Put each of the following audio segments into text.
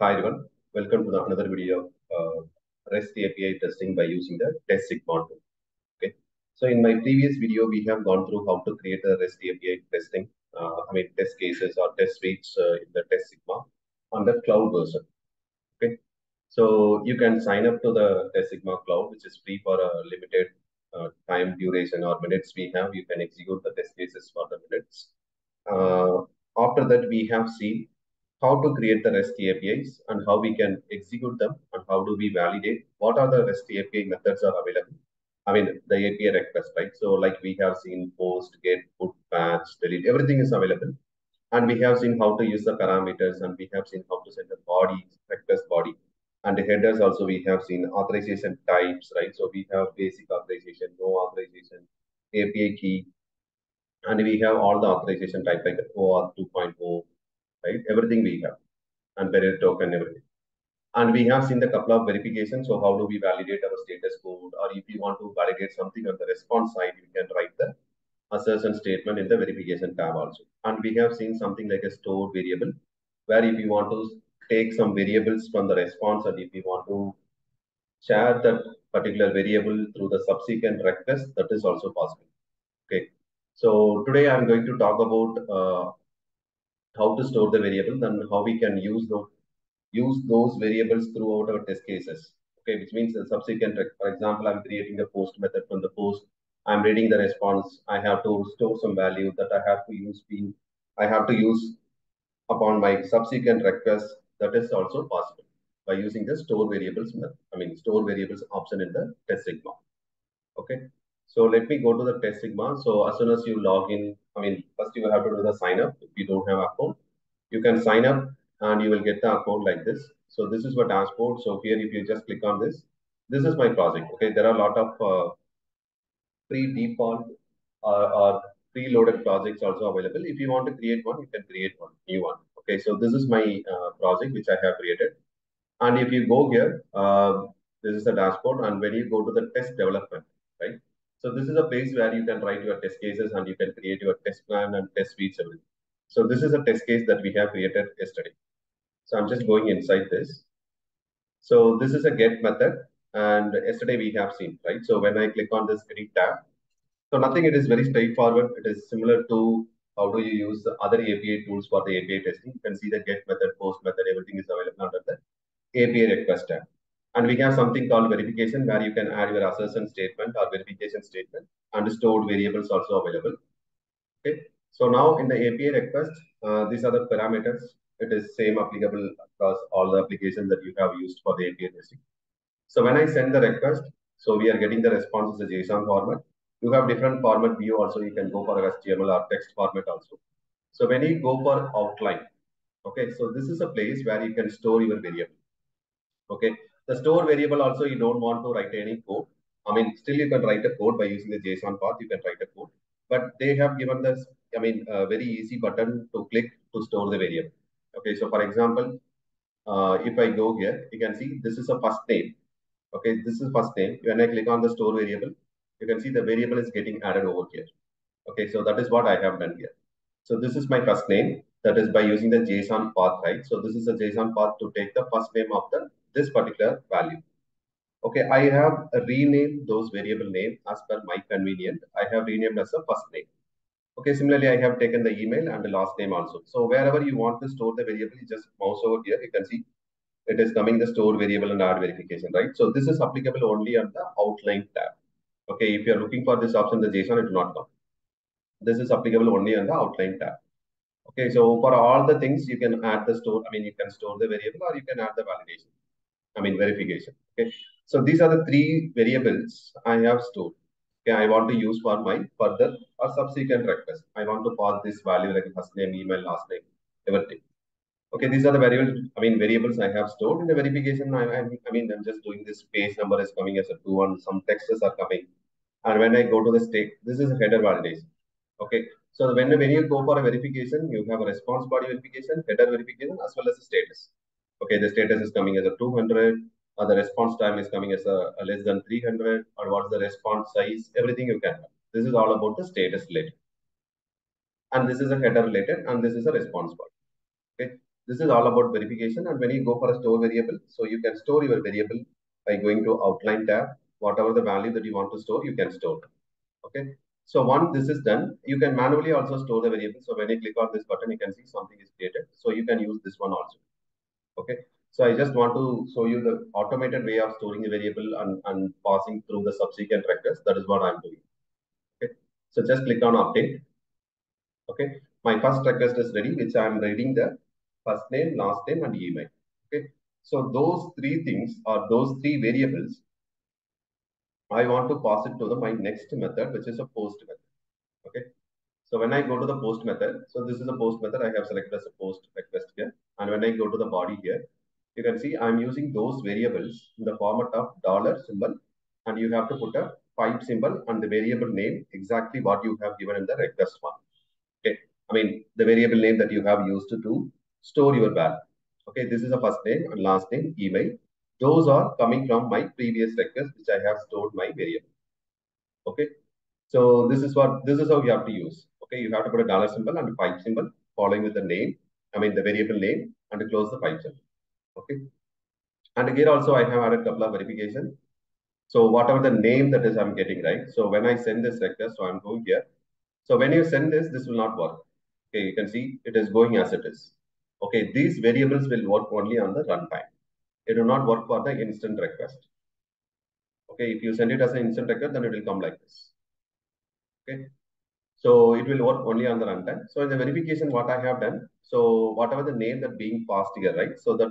Hi everyone, welcome to another video of REST API testing by using the Testsigma tool. Okay, so in my previous video, we have gone through how to create a REST API testing, test cases or test suites in the Testsigma on the cloud version. Okay, so you can sign up to the Testsigma cloud, which is free for a limited time duration or minutes we have. You can execute the test cases for the minutes. After that, we have seen how to create the REST APIs and how we can execute them and how do we validate what are the REST API methods are available. I mean, the API request, right? So like we have seen post, get, put, patch, delete, everything is available. And we have seen how to use the parameters and we have seen how to set the body, request body. And the headers also we have seen authorization types, right? So we have basic authorization, no authorization, API key. And we have all the authorization type like OAuth 2.0. Right, everything we have, and bearer token, everything. And we have seen the couple of verifications. So how do we validate our status code? Or if you want to validate something on the response side, you can write the assertion statement in the verification tab also. And we have seen something like a stored variable, where if you want to take some variables from the response, and if you want to share that particular variable through the subsequent request, that is also possible. Okay. So today I'm going to talk about how to store the variable and how we can use those variables throughout our test cases. Okay, which means the subsequent, for example, I'm creating a post method from the post. I'm reading the response. I have to store some value that I have to use. I have to use upon my subsequent request. That is also possible by using the store variables method. I mean, store variables option in the Testsigma. Okay. So let me go to the Testsigma. So as soon as you log in, first you have to do the sign up. If you don't have account, you can sign up and you will get the account like this. So this is my dashboard. So here, if you just click on this, this is my project. Okay, there are a lot of pre-default or pre-loaded projects also available. If you want to create one, you can create one new one. Okay, so this is my project which I have created. And if you go here, this is the dashboard. And when you go to the test development, right? So this is a place where you can write your test cases and you can create your test plan and test suites. So this is a test case that we have created yesterday. So I'm just going inside this. So this is a get method. And yesterday we have seen, right? So when I click on this grid tab, so nothing, it is very straightforward. It is similar to how do you use the other API tools for the API testing. You can see the get method, post method, everything is available under the API request tab. And we have something called verification where you can add your assertion statement or verification statement and stored variables also available. Okay. So now in the API request, these are the parameters. It is same applicable across all the applications that you have used for the API testing. So when I send the request, so we are getting the response as a JSON format. You have different format view also. You can go for HTML or text format also. So when you go for outline, okay. So this is a place where you can store your variable. Okay. The store variable also, you don't want to write any code. Still you can write a code by using the JSON path, you can write a code. But they have given this, a very easy button to click to store the variable. Okay, so for example, if I go here, you can see this is a first name. Okay, this is first name. When I click on the store variable, you can see the variable is getting added over here. Okay, so that is what I have done here. So this is my first name. That is by using the JSON path, right? So this is a JSON path to take the first name of this particular value. Okay, I have renamed those variable name as per my convenience. I have renamed as a first name. Okay, similarly, I have taken the email and the last name also. So wherever you want to store the variable, you just mouse over here. You can see it is coming the store variable and add verification, right? So this is applicable only on the outline tab. Okay, if you are looking for this option, the JSON, it will not come. This is applicable only on the outline tab. Okay, so for all the things, you can add the store. You can store the variable or you can add the validation. Verification. Okay, so these are the three variables I have stored. Okay, I want to use for my further or subsequent request. I want to pass this value like first name, email, last name, everything. Okay, these are the variables. Variables I have stored in the verification. I'm just doing this page number is coming as a 2 and some texts are coming. And when I go to the state, this is a header validation. Okay, so when you go for a verification, you have a response body verification, header verification, as well as a status. Okay, the status is coming as a 200, or the response time is coming as a less than 300, or what's the response size, everything you can have. This is all about the status related. And this is a header related, and this is a response body. Okay, This is all about verification. And when you go for a store variable, so you can store your variable by going to outline tab. Whatever the value that you want to store, you can store. Okay. So once this is done, you can manually also store the variable. So when you click on this button, you can see something is created. So you can use this one also. Okay. So I just want to show you the automated way of storing a variable and passing through the subsequent records. That is what I'm doing. Okay. So just click on update. Okay. My first request is ready, which I'm reading the first name, last name, and email. Okay. So those three things or those three variables, I want to pass it to the, my next method, which is a post method. Okay. So when I go to the post method, so this is a post method I have selected as a post request here. And when I go to the body here, you can see I'm using those variables in the format of dollar symbol. And you have to put a pipe symbol and the variable name, exactly what you have given in the request one. Okay. I mean, the variable name that you have used to store your value. Okay. This is a first name and last name, email. Those are coming from my previous records, which I have stored my variable. Okay. So this is how you have to use. Okay. You have to put a dollar symbol and a pipe symbol following with the name. I mean, the variable name, and to close the pipe symbol. Okay. And here also I have added a couple of verification. So whatever the name that is I'm getting, right? So when I send this request, so I'm going here. So when you send this, this will not work. Okay. You can see it is going as it is. Okay. These variables will work only on the runtime. It will not work for the instant request. Okay, if you send it as an instant record, then it will come like this. Okay, so it will work only on the runtime. So in the verification, what I have done, so whatever the name that being passed here, right? So that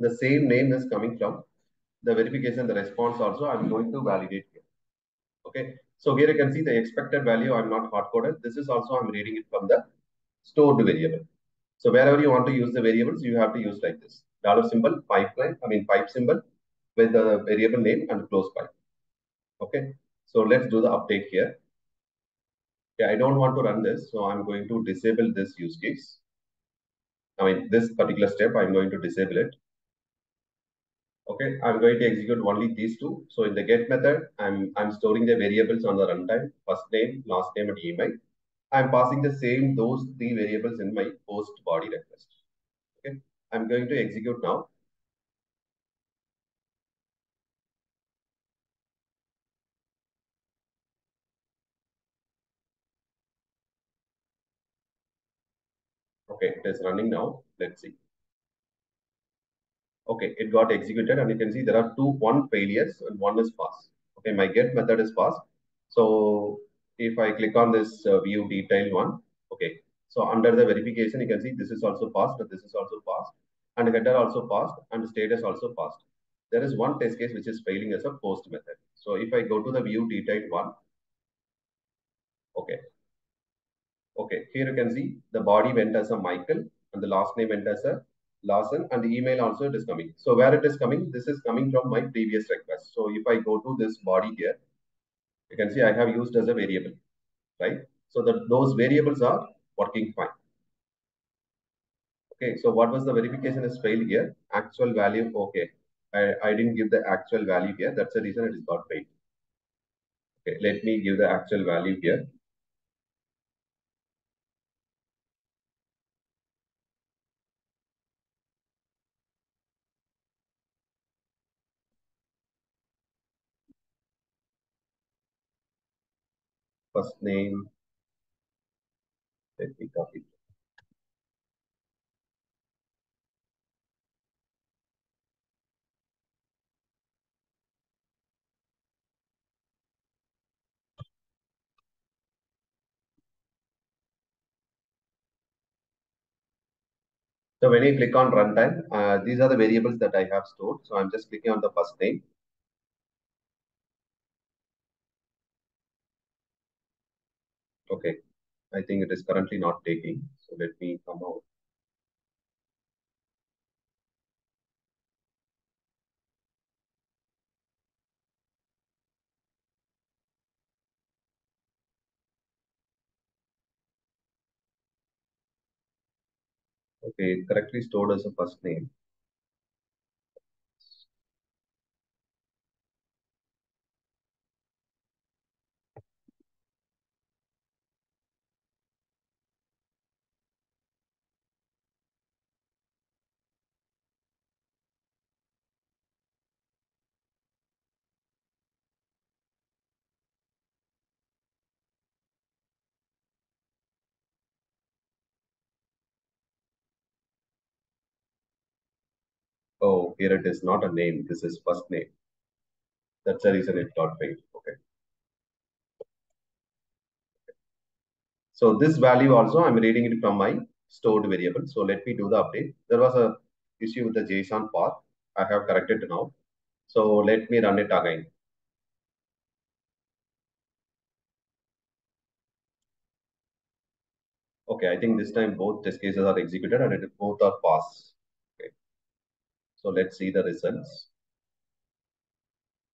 the same name is coming from the verification, the response also, I'm going to validate here. Okay, so here you can see the expected value, I'm not hard coded. This is also, I'm reading it from the stored variable. So wherever you want to use the variables, you have to use like this. Dollar symbol, pipe symbol with the variable name and close pipe. Okay. So let's do the update here. Okay, I don't want to run this. So I'm going to disable this use case. I mean, this particular step, I'm going to disable it. Okay. I'm going to execute only these two. So in the get method, I'm storing the variables on the runtime, first name, last name, and email. I'm passing the same, those three variables in my post body request. Okay. I'm going to execute now. Okay, it is running now. Let's see. Okay, it got executed and you can see there are one failures and one is pass. Okay, my get method is pass. So if I click on this view detail one, okay. So under the verification, you can see this is also passed, this is also passed, and header also passed, and status also passed. There is one test case which is failing as a post method. So if I go to the view detailed one, okay. Okay, here you can see the body went as a Michael, and the last name went as a Larson, and the email also it is coming. So where it is coming, this is coming from my previous request. So if I go to this body here, you can see I have used as a variable, right? So that those variables are working fine. Okay, so what was the verification is failed here? Actual value, okay. I didn't give the actual value here. That's the reason it is not failed. Okay, let me give the actual value here. First name. Let me copy. So when you click on runtime, these are the variables that I have stored. So I'm just clicking on the first name. Okay. I think it is currently not taking. So let me come out. Okay, correctly stored as a first name. Oh, here it is not a name. This is first name. That's the reason it got failed. Okay. So this value also, I'm reading it from my stored variable. So let me do the update. There was a issue with the JSON path. I have corrected now. So let me run it again. Okay, I think this time both test cases are executed and both are passed. Okay. So let's see the results.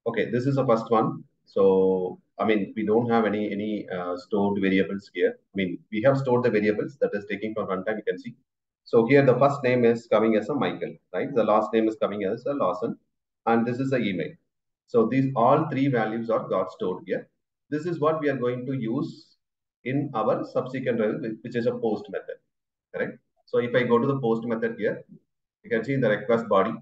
Okay, this is the first one. So, I mean, we don't have any stored variables here. I mean, we have stored the variables that is taking from runtime, you can see. So here the first name is coming as a Michael, right? The last name is coming as a Lawson, and this is the email. So these all three values are got stored here. This is what we are going to use in our subsequent variable, which is a post method, correct? So if I go to the post method here, you can see in the request body,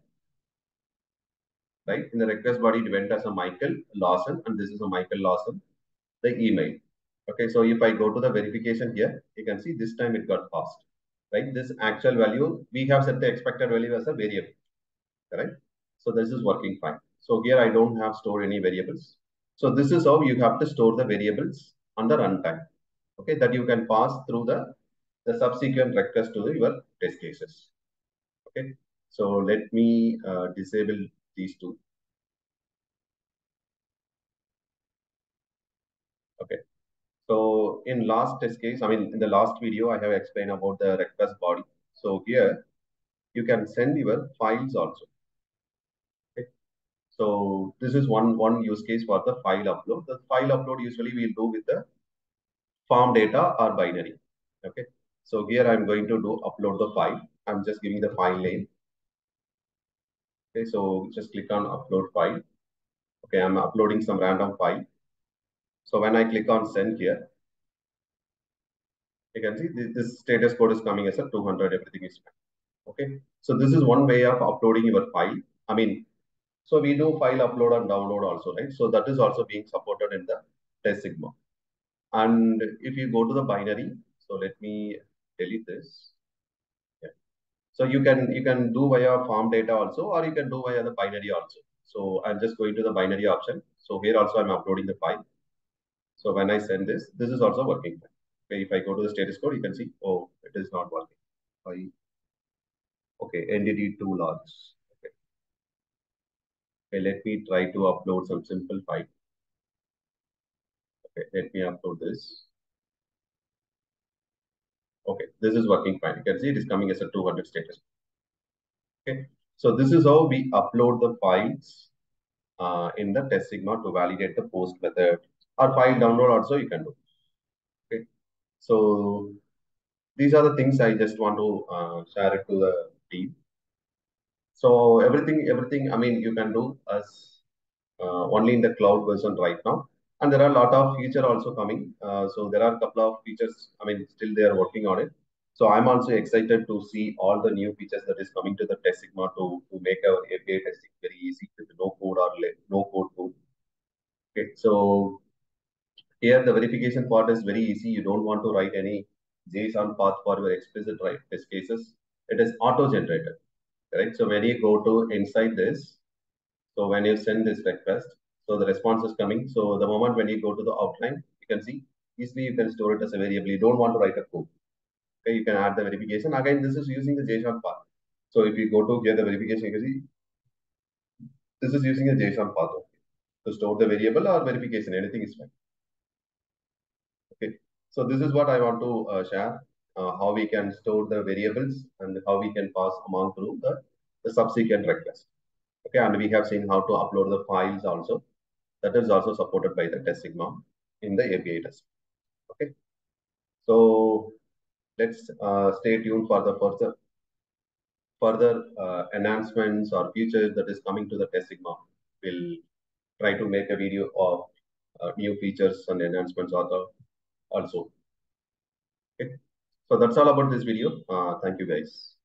right? In the request body, it went as a Michael Lawson, and this is a Michael Lawson, the email. Okay, so if I go to the verification here, you can see this time it got passed, right? This actual value, we have set the expected value as a variable, correct? So this is working fine. So here I don't have stored any variables. So this is how you have to store the variables on the runtime, okay? That you can pass through the subsequent request to your test cases, okay? So let me disable these two. Okay. So in last test case, I mean, in the last video, I have explained about the request body. So here you can send your files also. Okay. So this is one use case for the file upload. The file upload usually we'll do with the form data or binary. Okay. So here I'm going to do upload the file. I'm just giving the file name. Okay, so just click on upload file. Okay, I'm uploading some random file. So when I click on send here, you can see this status code is coming as a 200, everything is fine. Okay, so this is one way of uploading your file. I mean, so we do file upload and download also, right? So that is also being supported in the Testsigma. And if you go to the binary, so let me delete this. So you can do via form data also, or you can do via the binary also. So I'm just going to the binary option. So here also I'm uploading the file. So when I send this, this is also working. Okay, if I go to the status code, you can see, oh, it is not working. Okay, entity 2 logs. Okay. Okay, let me try to upload some simple file. Okay, let me upload this. Okay, this is working fine. You can see it is coming as a 200 status. Okay, so this is how we upload the files in the Testsigma to validate the post method, or file download also you can do. Okay, so these are the things I just want to share it to the team. So everything, I mean, you can do as only in the cloud version right now. And there are a lot of features also coming. So there are a couple of features, I mean, still they are working on it. So I'm also excited to see all the new features that is coming to the Testsigma to make our API testing very easy with no code or no code tool. Okay, so here the verification part is very easy. You don't want to write any JSON path for your explicit test cases. It is auto-generated, correct? So when you go to inside this, so when you send this request, so the response is coming. So the moment when you go to the outline, you can see easily you can store it as a variable. You don't want to write a code. Okay, you can add the verification. Again, this is using the JSON path. So if you go to get the verification, you can see this is using a JSON path to store the variable or verification. Anything is fine. Okay, so this is what I want to share, how we can store the variables and how we can pass among through the subsequent request. Okay, and we have seen how to upload the files also. That is also supported by the Testsigma in the API test. Okay. So let's stay tuned for the further enhancements or features that is coming to the Testsigma. We'll try to make a video of new features and enhancements also. Okay. So that's all about this video. Thank you guys.